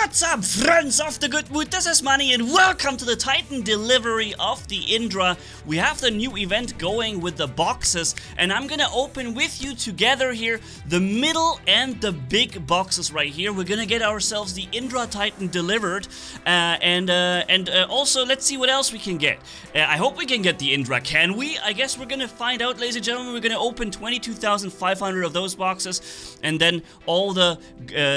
What's up, friends of the good mood? This is Manni and welcome to the Titan delivery of the Indra. We have the new event going with the boxes, and I'm gonna open with you together here the middle and the big boxes right here. We're gonna get ourselves the Indra Titan delivered, also let's see what else we can get. I hope we can get the Indra. Can we? I guess we're gonna find out, ladies and gentlemen. We're gonna open 22,500 of those boxes, and then all the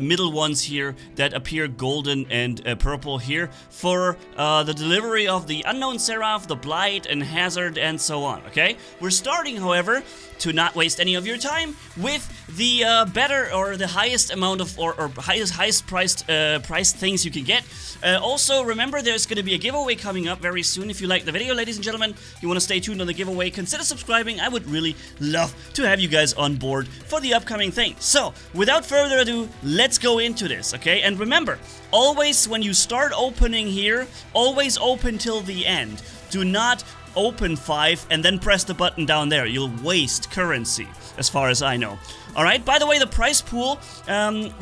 middle ones here that appear golden and purple here for the delivery of the unknown seraph, the blight and hazard, and so on. Okay, we're starting, however, to not waste any of your time, with the better or the highest amount of or highest priced things you can get. Also, remember there's going to be a giveaway coming up very soon. If you like the video, ladies and gentlemen, you want to stay tuned on the giveaway, consider subscribing. I would really love to have you guys on board for the upcoming thing. So, without further ado, let's go into this, okay? And remember, always when you start opening here, always open till the end. Do not open 5 and then press the button down there. You'll waste currency, as far as I know. Alright, by the way, the prize pool,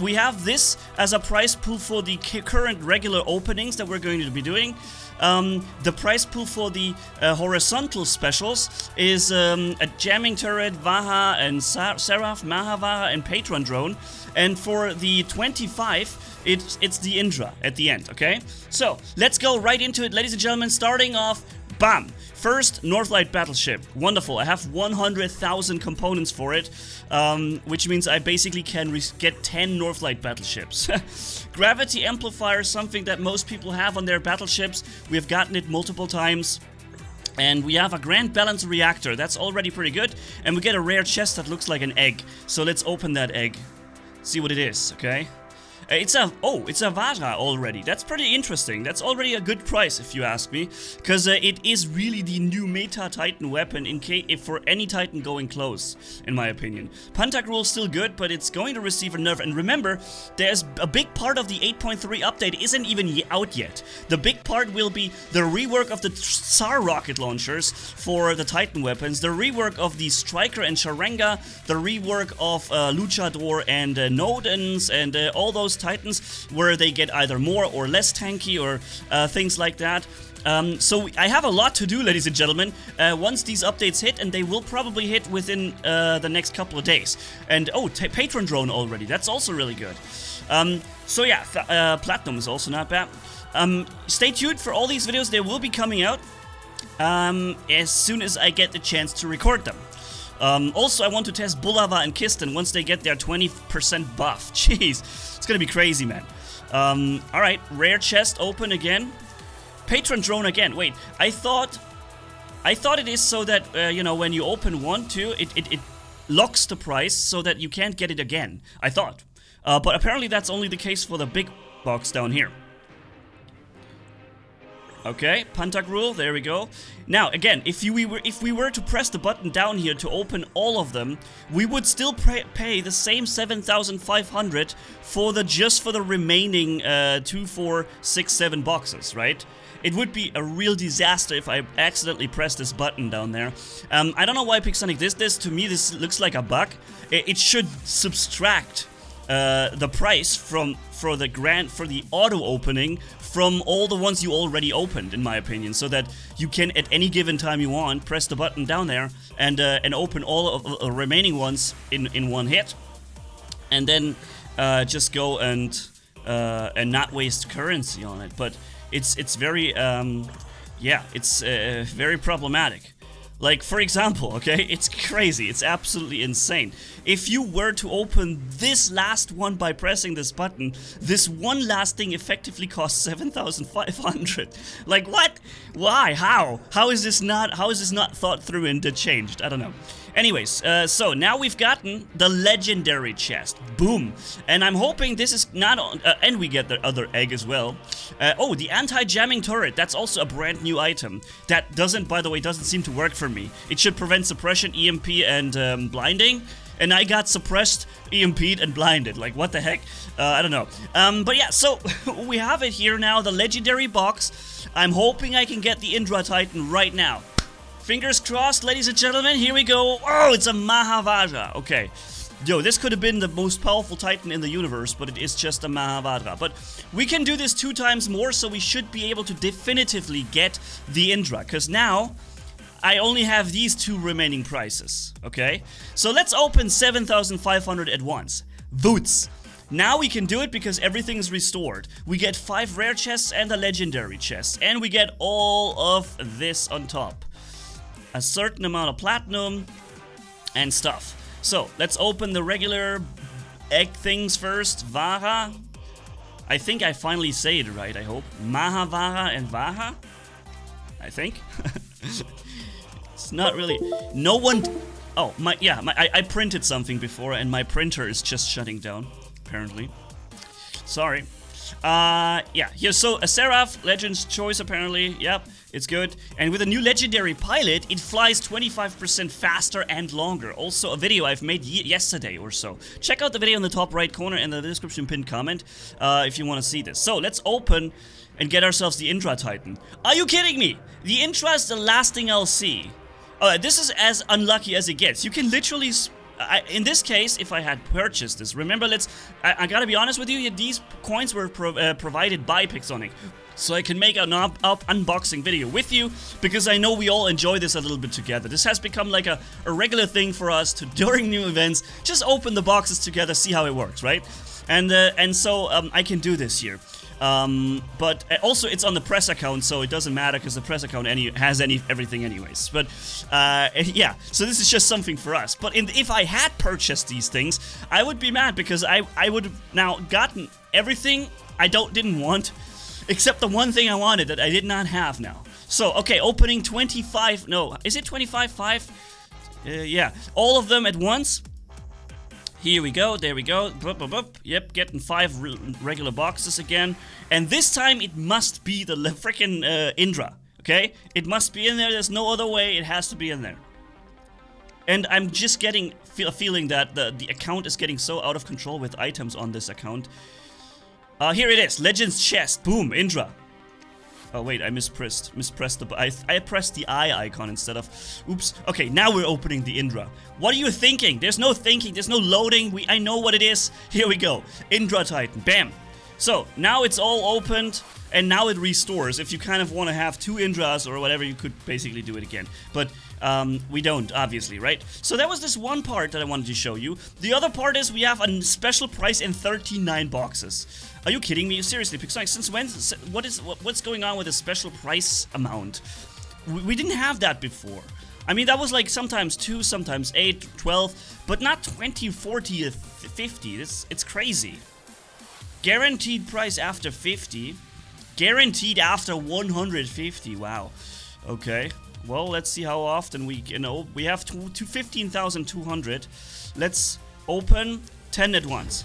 we have this as a prize pool for the current regular openings that we're going to be doing. The prize pool for the horizontal specials is a jamming turret, Vaha and Seraph, Mahavaha and Patron drone. And for the 25, it's the Indra at the end, okay? So, let's go right into it, ladies and gentlemen, starting off, bam! First, Northlight Battleship. Wonderful. I have 100,000 components for it, which means I basically can get 10 Northlight Battleships. Gravity Amplifier, something that most people have on their battleships. We have gotten it multiple times. And we have a Grand Balance Reactor. That's already pretty good. And we get a rare chest that looks like an egg. So let's open that egg. See what it is, okay? It's a Vajra already. That's pretty interesting. That's already a good price, if you ask me, because it is really the new meta Titan weapon for any Titan going close, in my opinion. Pantagruel still good, but it's going to receive a nerf. And remember, there's a big part of the 8.3 update isn't even out yet. The big part will be the rework of the Tsar rocket launchers for the Titan weapons, the rework of the Striker and Sharanga, the rework of Luchador and Nodens, and all those Titans where they get either more or less tanky or things like that. So I have a lot to do, ladies and gentlemen, once these updates hit, and they will probably hit within the next couple of days. And oh, Patron drone already, that's also really good. So yeah, Platinum is also not bad. Stay tuned for all these videos. They will be coming out as soon as I get the chance to record them. Also, I want to test Bulava and Kisten once they get their 20% buff. Jeez, it's gonna be crazy, man. Alright, rare chest open again. Patron drone again. Wait, I thought it is so that, you know, when you open one, two, it locks the price so that you can't get it again. I thought. But apparently that's only the case for the big box down here. Okay, Pantagruel, there we go. Now, again, if we were to press the button down here to open all of them, we would still pay the same 7,500 just for the remaining 2, 4, 6, 7 boxes, right? It would be a real disaster if I accidentally pressed this button down there. I don't know why Pixonic did this. To me, this looks like a bug. It should subtract the price for the auto opening from all the ones you already opened, in my opinion, so that you can at any given time you want press the button down there and open all of the remaining ones in one hit, and then just go and not waste currency on it. But it's very yeah, it's very problematic. Like, for example, okay, it's crazy, it's absolutely insane. If you were to open this last one by pressing this button, this one last thing effectively costs 7,500. Like, what? Why? How? How is this not thought through and changed? I don't know. Anyways, so now we've gotten the legendary chest. Boom. And I'm hoping this is not on... and we get the other egg as well. Oh, the anti-jamming turret. That's also a brand new item. That doesn't, by the way, doesn't seem to work for me. It should prevent suppression, EMP, and blinding. And I got suppressed, EMP'd, and blinded. Like, what the heck? I don't know. But yeah, so we have it here now, the legendary box. I'm hoping I can get the Indra Titan right now. Fingers crossed, ladies and gentlemen, here we go. Oh, it's a Mahavajra. Okay. Yo, this could have been the most powerful Titan in the universe, but it is just a Mahavajra. But we can do this 2 times more, so we should be able to definitively get the Indra, because now I only have these 2 remaining prizes, okay? So let's open 7,500 at once. Voots! Now we can do it because everything's restored. We get 5 rare chests and a legendary chest, and we get all of this on top. A certain amount of platinum and stuff. So, let's open the regular egg things first. Vaha. I think I finally say it right, I hope. Mahavaha and Vaha. I think. It's not really... No one... Oh, my... Yeah, I printed something before and my printer is just shutting down, apparently. Sorry. Yeah, so a Seraph, Legend's Choice apparently, yep, it's good. And with a new legendary pilot, it flies 25% faster and longer. Also a video I've made yesterday or so. Check out the video in the top right corner and the description pinned comment if you want to see this. So let's open and get ourselves the Indra Titan. Are you kidding me? The Indra is the last thing I'll see. This is as unlucky as it gets. You can literally... in this case, if I had purchased this, remember, I gotta be honest with you, these coins were provided by Pixonic, so I can make an unboxing video with you, because I know we all enjoy this a little bit together. This has become like a regular thing for us to, during new events, just open the boxes together, see how it works, right? And so, I can do this here. But also it's on the press account, so it doesn't matter because the press account has everything anyways. But yeah, so this is just something for us. But if I had purchased these things, I would be mad because I would have now gotten everything I didn't want, except the one thing I wanted that I did not have now. So okay, opening 25. No, is it 25? 5? Yeah, all of them at once. Here we go, there we go, bup, bup, bup. Yep, getting 5 regular boxes again. And this time it must be the freaking Indra, okay? It must be in there, there's no other way, it has to be in there. And I'm just getting a feeling that the account is getting so out of control with items on this account. Here it is, Legends Chest, boom, Indra. Oh wait, I mispressed the... I pressed the eye icon instead of... Oops. Okay, now we're opening the Indra. What are you thinking? There's no thinking, there's no loading. I know what it is. Here we go. Indra Titan. Bam. So, now it's all opened, and now it restores. If you kind of want to have 2 Indras or whatever, you could basically do it again. But, we don't, obviously, right? So that was this one part that I wanted to show you. The other part is we have a special price in 39 boxes. Are you kidding me? Seriously, Pixonic, since when? What's going on with a special price amount? We didn't have that before. I mean, that was like sometimes 2, sometimes 8, 12, but not 20, 40, 50. It's crazy. Guaranteed price after 50. Guaranteed after 150. Wow. Okay. Well, let's see how often we can. We have 15,200. Let's open 10 at once.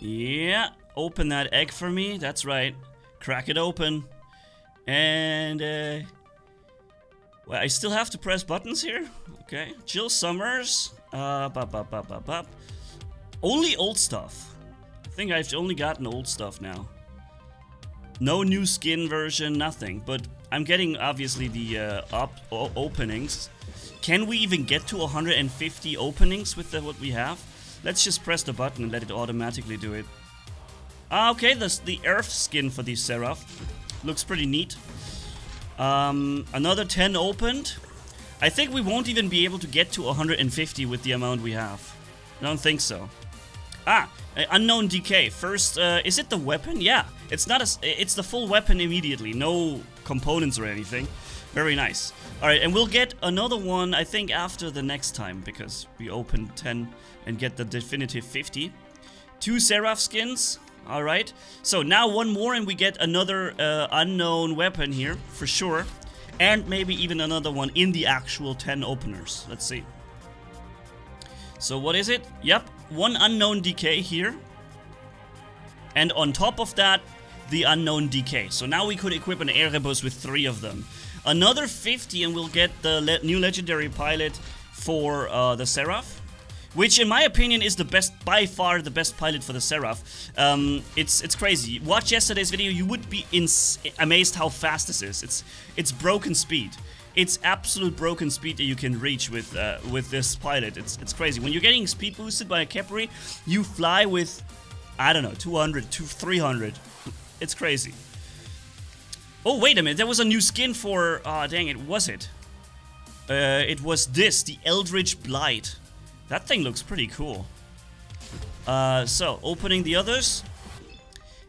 Yeah, open that egg for me. That's right. Crack it open. And, well, I still have to press buttons here. Okay. Jill Summers. Bop, bop, bop, bop, bop. Only old stuff. I think I've only gotten old stuff now. No new skin version, nothing. But I'm getting, obviously, the openings. Can we even get to 150 openings with what we have? Let's just press the button and let it automatically do it. Okay, the Earth skin for the Seraph. Looks pretty neat. Another 10 opened. I think we won't even be able to get to 150 with the amount we have. I don't think so. Ah, unknown DK. First, is it the weapon? Yeah, it's not it's the full weapon immediately. No components or anything. Very nice. Alright, and we'll get another one, I think, after the next time, because we open 10 and get the definitive 50. 2 Seraph skins. Alright. So now one more and we get another unknown weapon here, for sure. And maybe even another one in the actual 10 openers. Let's see. So what is it? Yep, 1 unknown DK here. And on top of that, the unknown DK. So now we could equip an Erebus with 3 of them. Another 50 and we'll get the new legendary pilot for the Seraph, which in my opinion is the best, by far the best pilot for the Seraph. It's crazy. Watch yesterday's video, you would be amazed how fast this is. It's broken speed. It's absolute broken speed that you can reach with this pilot. It's crazy. When you're getting speed boosted by a Kepri, you fly with, I don't know, 200, 300. It's crazy. Oh, wait a minute. There was a new skin for... Ah, dang it. Was it? It was this, the Eldritch Blight. That thing looks pretty cool. So, opening the others.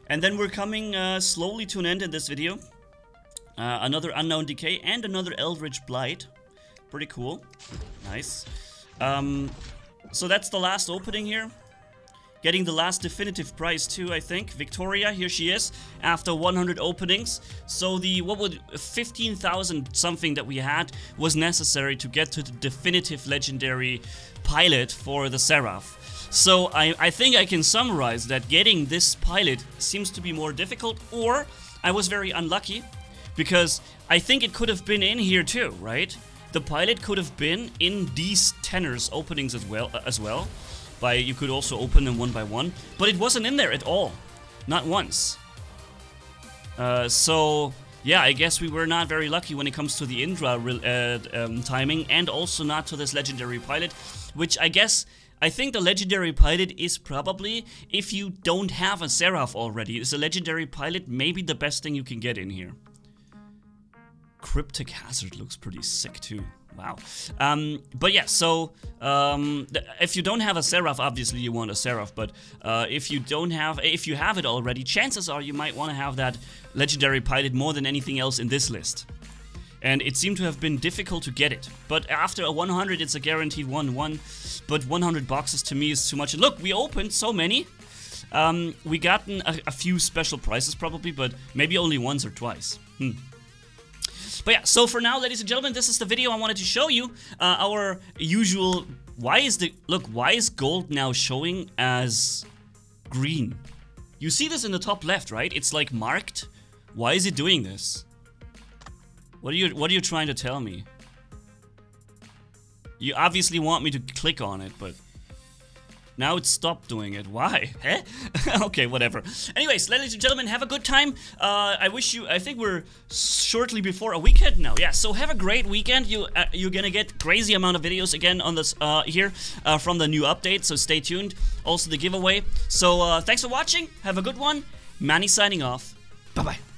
And then we're coming slowly to an end in this video. Another Unknown DK and another Eldritch Blight. Pretty cool. Nice. So that's the last opening here. Getting the last definitive prize too, I think. Victoria, here she is, after 100 openings. So the, what would, 15,000 something that we had was necessary to get to the definitive legendary pilot for the Seraph. So I think I can summarize that getting this pilot seems to be more difficult, or I was very unlucky, because I think it could have been in here too, right? The pilot could have been in these tenors openings as well, By, you could also open them one by one, but it wasn't in there at all, not once. So yeah, I guess we were not very lucky when it comes to the Indra timing, and also not to this legendary pilot, which I guess, I think the legendary pilot is probably, if you don't have a Seraph already, is a legendary pilot maybe the best thing you can get in here. Cryptic Hazard looks pretty sick too. Wow. But yeah, so if you don't have a Seraph, obviously you want a Seraph, but if you don't have, if you have it already, chances are you might want to have that legendary pilot more than anything else in this list. And it seemed to have been difficult to get it. But after a 100, it's a guaranteed 1-1. But 100 boxes to me is too much. And look, we opened so many. We gotten a few special prizes probably, but maybe only once or twice. Hmm. But yeah, so for now, ladies and gentlemen, this is the video I wanted to show you. Our usual... Why is the... Look, why is gold now showing as green? You see this in the top left, right? It's like marked. Why is it doing this? What are you trying to tell me? You obviously want me to click on it, but... Now it's stopped doing it. Why? Huh? Okay, whatever. Anyways, ladies and gentlemen, have a good time. I wish you... I think we're shortly before a weekend now. Yeah, so have a great weekend. You're gonna get crazy amount of videos again on this here from the new update, so stay tuned. Also the giveaway. So thanks for watching. Have a good one. Manni signing off. Bye-bye.